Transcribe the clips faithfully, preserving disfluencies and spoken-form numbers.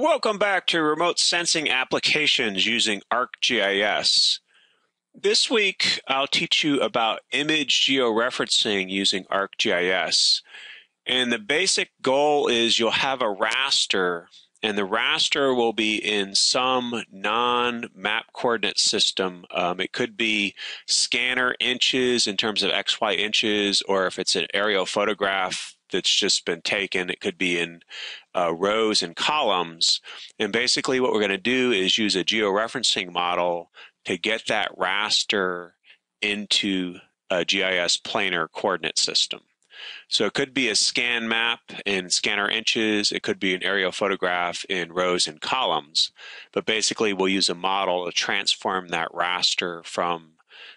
Welcome back to Remote Sensing Applications Using ArcGIS. This week, I'll teach you about image georeferencing using ArcGIS. And the basic goal is you'll have a raster, and the raster will be in some non-map coordinate system. Um, it could be scanner inches in terms of X Y inches, or if it's an aerial photograph that's just been taken, it could be in uh, rows and columns. And basically what we're going to do is use a georeferencing model to get that raster into a G I S planar coordinate system. So it could be a scan map in scanner inches, it could be an aerial photograph in rows and columns, but basically we'll use a model to transform that raster from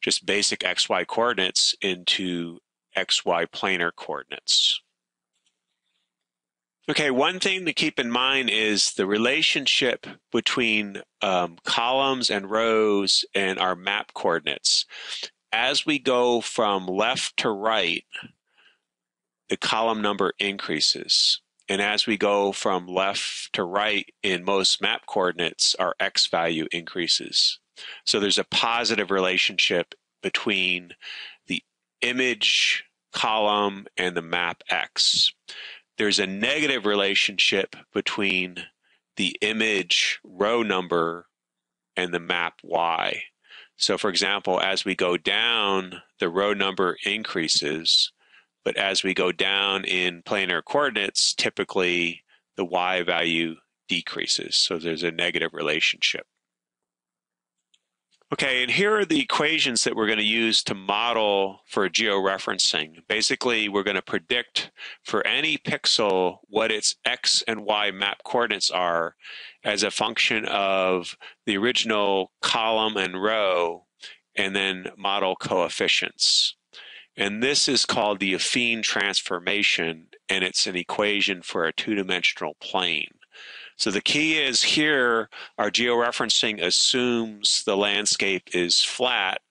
just basic X Y coordinates into X Y planar coordinates. Okay, one thing to keep in mind is the relationship between um, columns and rows and our map coordinates. As we go from left to right, the column number increases. And as we go from left to right in most map coordinates, our X value increases. So there's a positive relationship between the image column and the map X. There's a negative relationship between the image row number and the map Y. So for example, as we go down, the row number increases, but as we go down in planar coordinates, typically the Y value decreases. So there's a negative relationship. Okay, and here are the equations that we're going to use to model for georeferencing. Basically, we're going to predict for any pixel what its X and Y map coordinates are as a function of the original column and row, and then model coefficients. And this is called the affine transformation, and it's an equation for a two-dimensional plane. So the key is here, our georeferencing assumes the landscape is flat,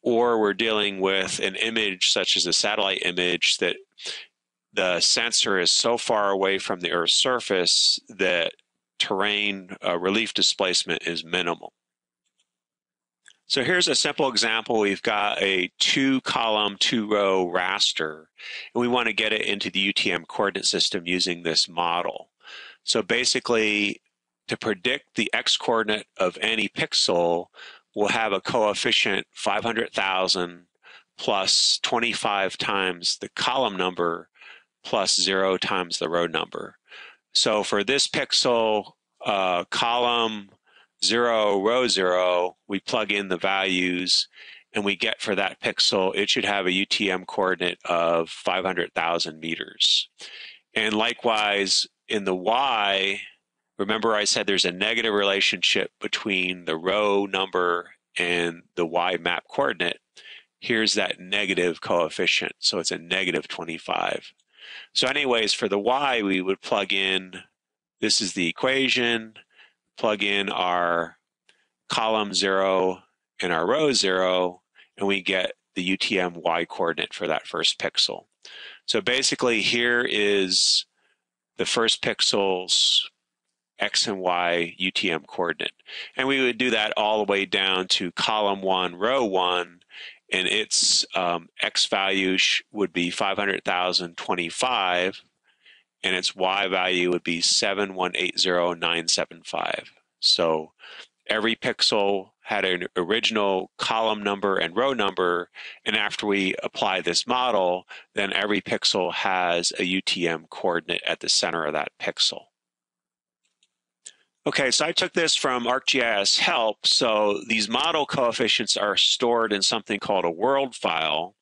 or we're dealing with an image such as a satellite image that the sensor is so far away from the Earth's surface that terrain uh, relief displacement is minimal. So here's a simple example. We've got a two column, two row raster, and we want to get it into the U T M coordinate system using this model. So basically, to predict the x-coordinate of any pixel, we'll have a coefficient five hundred thousand plus twenty-five times the column number plus zero times the row number. So for this pixel, uh, column zero, row zero, we plug in the values, and we get for that pixel, it should have a U T M coordinate of five hundred thousand meters. And likewise, in the Y, remember I said there's a negative relationship between the row number and the Y map coordinate. Here's that negative coefficient, so it's a negative twenty-five. So anyways, for the Y, we would plug in, this is the equation, plug in our column zero and our row zero, and we get the U T M Y coordinate for that first pixel. So basically here is the first pixel's X and Y U T M coordinate. And we would do that all the way down to column one, row one, and its um, X value would be five hundred thousand twenty-five, and its Y value would be seven one eight zero nine seven five. So every pixel had an original column number and row number, and after we apply this model, then every pixel has a U T M coordinate at the center of that pixel. Okay, so I took this from ArcGIS Help. So these model coefficients are stored in something called a world file.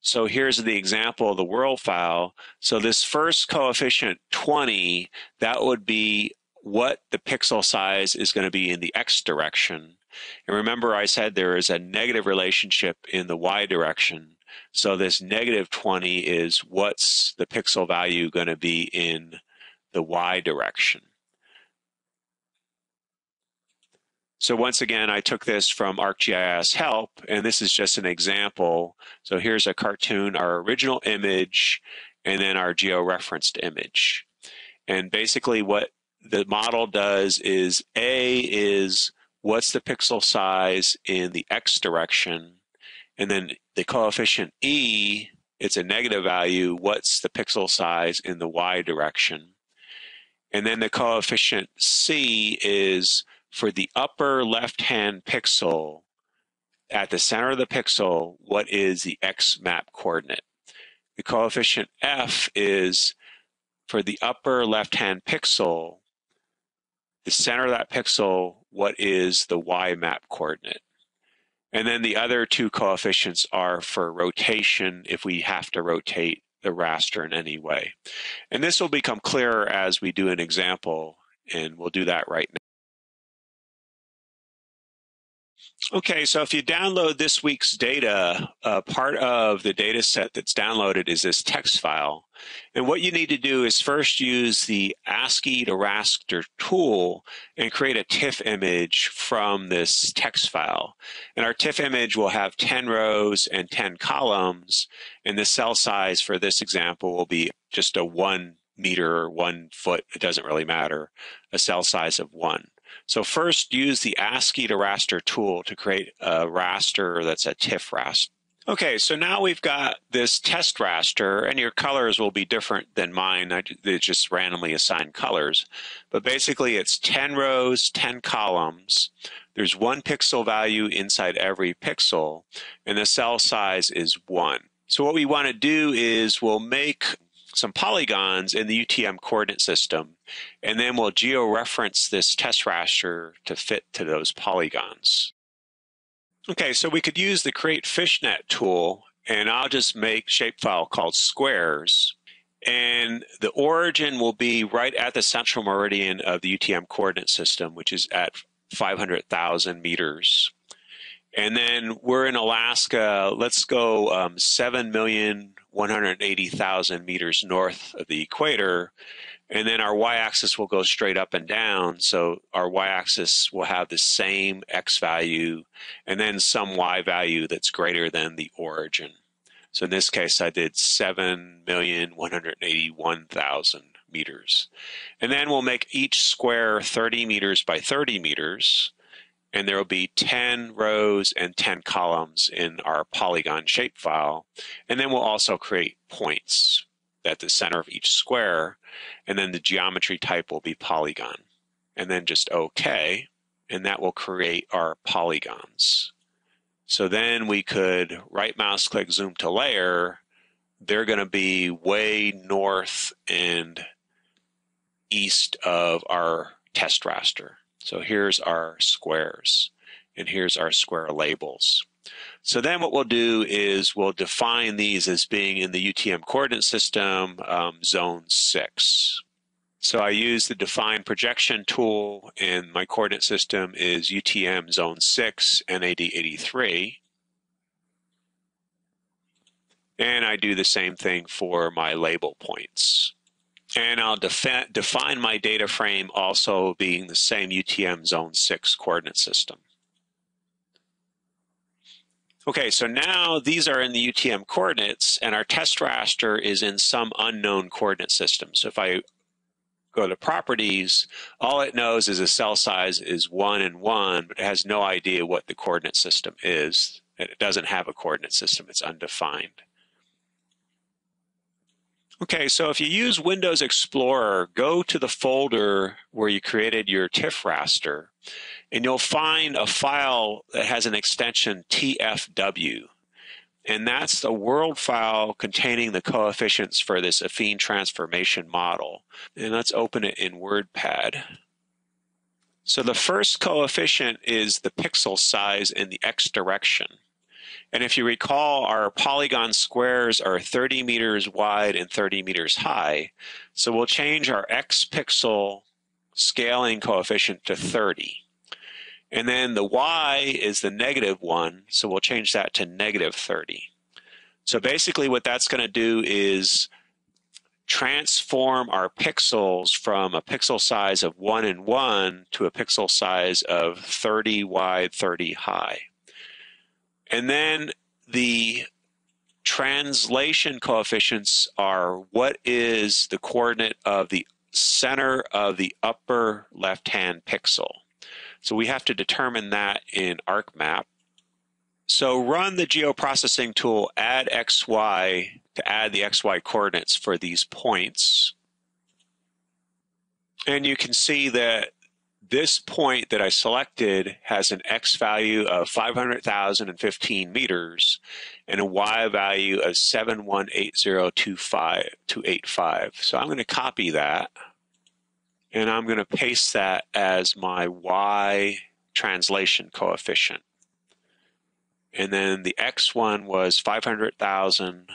So here's the example of the world file. So this first coefficient, twenty, that would be what the pixel size is going to be in the X direction. And remember I said there is a negative relationship in the Y direction. So this negative twenty is what's the pixel value going to be in the Y direction. So once again, I took this from ArcGIS Help, and this is just an example. So here's a cartoon, our original image, and then our georeferenced image. And basically what the model does is A is what's the pixel size in the X direction, and then the coefficient E, it's a negative value, what's the pixel size in the Y direction. And then the coefficient C is for the upper left-hand pixel, at the center of the pixel, what is the X map coordinate? The coefficient F is for the upper left-hand pixel, the center of that pixel, what is the Y map coordinate? And then the other two coefficients are for rotation, if we have to rotate the raster in any way. And this will become clearer as we do an example, and we'll do that right now. Okay, so if you download this week's data, uh, part of the data set that's downloaded is this text file. And what you need to do is first use the ASCII to Raster tool and create a TIFF image from this text file. And our TIFF image will have ten rows and ten columns, and the cell size for this example will be just a one meter or one foot, it doesn't really matter, a cell size of one. So first, use the ASCII to Raster tool to create a raster that's a TIFF raster. Okay, so now we've got this test raster, and your colors will be different than mine. I just randomly assigned colors. But basically, it's ten rows, ten columns. There's one pixel value inside every pixel, and the cell size is one. So what we want to do is we'll make some polygons in the U T M coordinate system, and then we'll georeference this test raster to fit to those polygons. Okay, so we could use the Create Fishnet tool, and I'll just make a shapefile called Squares, and the origin will be right at the central meridian of the U T M coordinate system, which is at five hundred thousand meters. And then we're in Alaska. Let's go um, seven million one hundred eighty thousand meters north of the equator. And then our y-axis will go straight up and down. So our y-axis will have the same x value and then some y value that's greater than the origin. So in this case, I did seven million one hundred eighty-one thousand meters. And then we'll make each square thirty meters by thirty meters. And there will be ten rows and ten columns in our polygon shapefile. And then we'll also create points at the center of each square. And then the geometry type will be polygon. And then just OK. And that will create our polygons. So then we could right mouse click, zoom to layer. They're going to be way north and east of our test raster. So here's our squares, and here's our square labels. So then what we'll do is we'll define these as being in the U T M coordinate system, um, zone six. So I use the Define Projection tool, and my coordinate system is U T M zone six, N A D eighty-three. And I do the same thing for my label points. And I'll defi define my data frame also being the same U T M zone six coordinate system. Okay, so now these are in the U T M coordinates, and our test raster is in some unknown coordinate system. So if I go to properties, all it knows is the cell size is one and one, but it has no idea what the coordinate system is. And it doesn't have a coordinate system, it's undefined. Okay, so if you use Windows Explorer, go to the folder where you created your TIFF raster, and you'll find a file that has an extension T F W. And that's the world file containing the coefficients for this affine transformation model. And let's open it in WordPad. So the first coefficient is the pixel size in the X direction. And if you recall, our polygon squares are thirty meters wide and thirty meters high. So we'll change our X pixel scaling coefficient to thirty. And then the Y is the negative one, so we'll change that to negative thirty. So basically what that's going to do is transform our pixels from a pixel size of one and one to a pixel size of thirty wide, thirty high. And then the translation coefficients are what is the coordinate of the center of the upper left-hand pixel. So we have to determine that in ArcMap. So run the geoprocessing tool add X Y to add the X Y coordinates for these points. And you can see that this point that I selected has an X value of five hundred thousand fifteen meters and a Y value of seven one eight zero two five two eight five. So I'm going to copy that and I'm going to paste that as my Y translation coefficient. And then the X one was five hundred thousand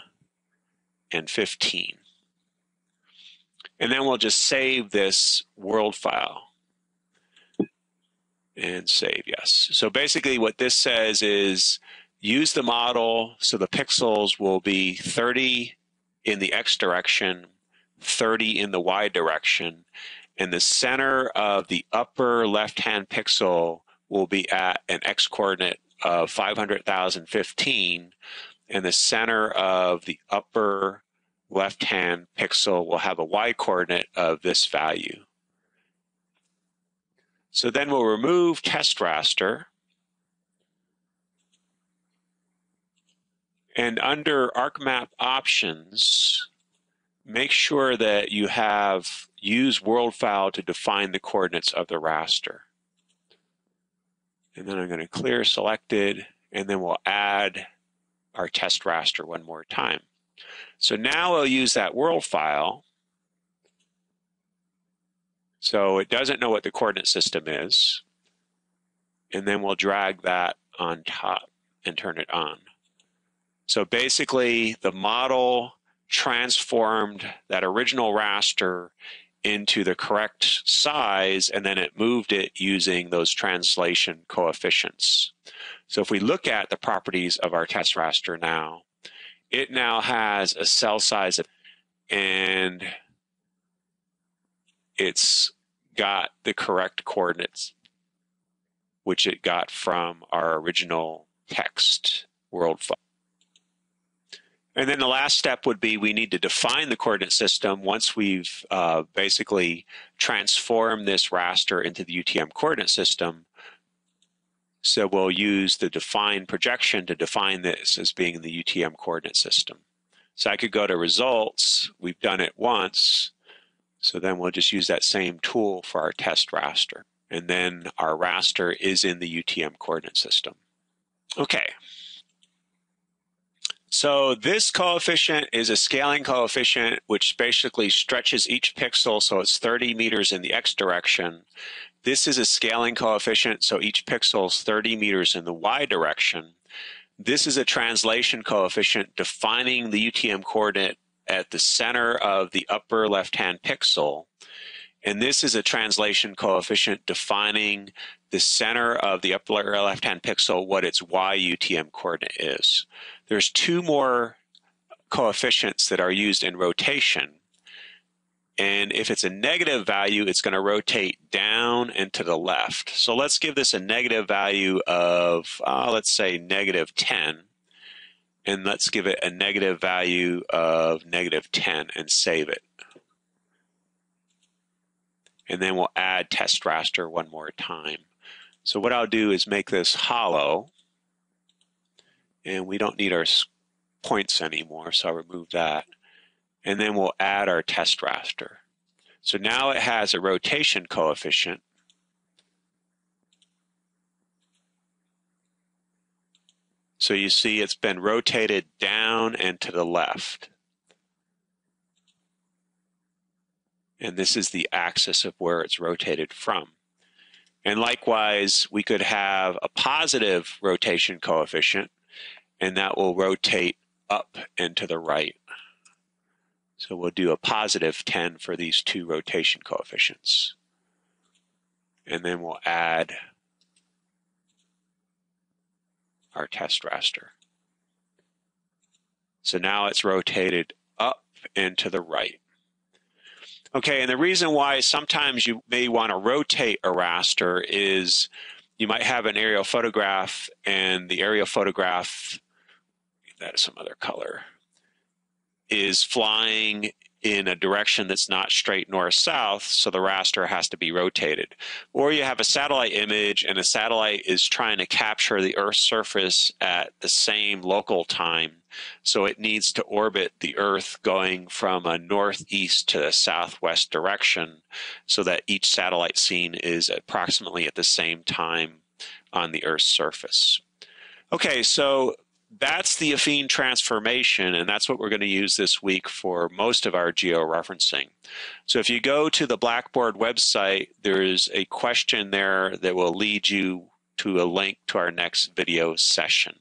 fifteen. And then we'll just save this world file. And save, yes. So basically what this says is use the model so the pixels will be thirty in the X direction, thirty in the Y direction, and the center of the upper left-hand pixel will be at an X coordinate of five hundred thousand fifteen, and the center of the upper left-hand pixel will have a Y coordinate of this value. So then we'll remove test raster. And under ArcMap options, make sure that you have use world file to define the coordinates of the raster. And then I'm going to clear selected, and then we'll add our test raster one more time. So now we'll use that world file. So it doesn't know what the coordinate system is. And then we'll drag that on top and turn it on. So basically the model transformed that original raster into the correct size, and then it moved it using those translation coefficients. So if we look at the properties of our test raster now, it now has a cell size of, and it's got the correct coordinates, which it got from our original text world file. And then the last step would be we need to define the coordinate system once we've uh, basically transformed this raster into the U T M coordinate system. So we'll use the define projection to define this as being the U T M coordinate system. So I could go to results. We've done it once. So then we'll just use that same tool for our test raster. And then our raster is in the U T M coordinate system. Okay. So this coefficient is a scaling coefficient, which basically stretches each pixel, so it's thirty meters in the X direction. This is a scaling coefficient, so each pixel is thirty meters in the Y direction. This is a translation coefficient defining the U T M coordinate at the center of the upper left-hand pixel. And this is a translation coefficient defining the center of the upper left-hand pixel, what its Y U T M coordinate is. There's two more coefficients that are used in rotation. And if it's a negative value, it's going to rotate down and to the left. So let's give this a negative value of, uh, let's say, negative ten. And let's give it a negative value of negative ten and save it. And then we'll add test raster one more time. So what I'll do is make this hollow. And we don't need our points anymore, so I'll remove that. And then we'll add our test raster. So now it has a rotation coefficient. So you see it's been rotated down and to the left. And this is the axis of where it's rotated from. And likewise, we could have a positive rotation coefficient, and that will rotate up and to the right. So we'll do a positive ten for these two rotation coefficients. And then we'll add our test raster. So now it's rotated up and to the right. Okay, and the reason why sometimes you may want to rotate a raster is you might have an aerial photograph, and the aerial photograph, that is some other color, is flying in a direction that's not straight north-south, so the raster has to be rotated. Or you have a satellite image and a satellite is trying to capture the Earth's surface at the same local time, so it needs to orbit the Earth going from a northeast to a southwest direction so that each satellite scene is approximately at the same time on the Earth's surface. Okay, so that's the affine transformation, and that's what we're going to use this week for most of our georeferencing. So if you go to the Blackboard website, there is a question there that will lead you to a link to our next video session.